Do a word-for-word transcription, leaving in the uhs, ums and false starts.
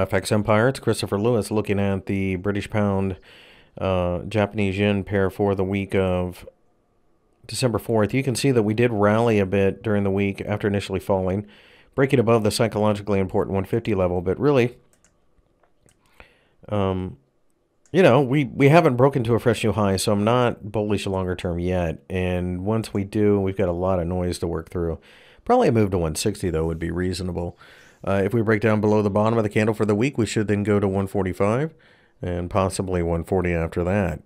F X Empire. It's Christopher Lewis looking at the British pound uh, Japanese yen pair for the week of December fourth. You can see that we did rally a bit during the week after initially falling, breaking above the psychologically important one fifty level, but really, um, you know, we, we haven't broken to a fresh new high, so I'm not bullish longer term yet. And once we do, we've got a lot of noise to work through. Probably a move to one sixty, though, would be reasonable. Uh, if we break down below the bottom of the candle for the week, we should then go to one forty-five and possibly one forty after that.